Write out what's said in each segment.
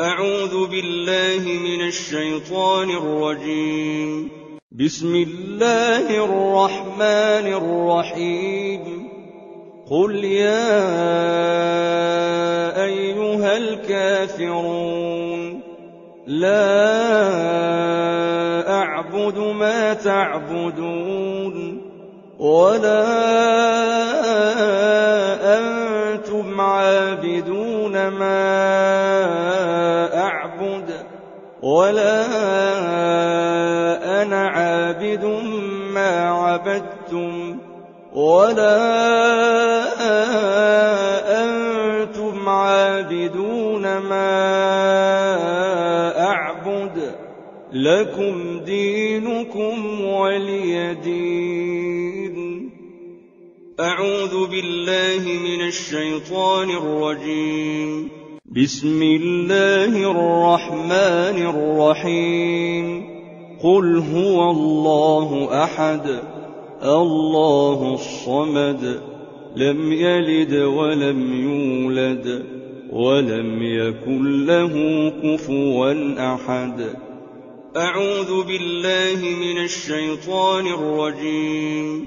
أعوذ بالله من الشيطان الرجيم. بسم الله الرحمن الرحيم. قل يا أيها الكافرون لا أعبد ما تعبدون ولا أنتم عابدون ما أعبد ولا أنا عابد ما عبدتم ولا أنتم عابدون ما أعبد لكم دينكم ولي دين. أعوذ بالله من الشيطان الرجيم. بسم الله الرحمن الرحيم. قل هو الله أحد الله الصمد لم يلد ولم يولد ولم يكن له كفوا أحد. أعوذ بالله من الشيطان الرجيم.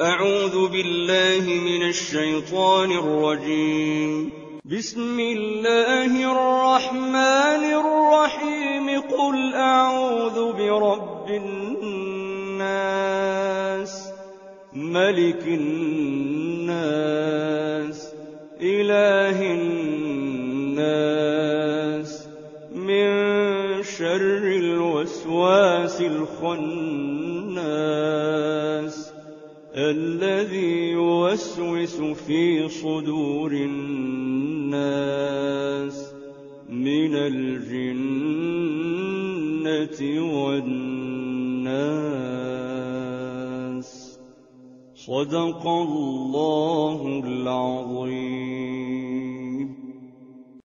أعوذ بالله من الشيطان الرجيم. بسم الله الرحمن الرحيم. قل أعوذ برب الناس ملك الناس إله الناس من شر الوسواس الخناس الذي يوسوس في صدور الناس من الجنة والناس. صدق الله العظيم.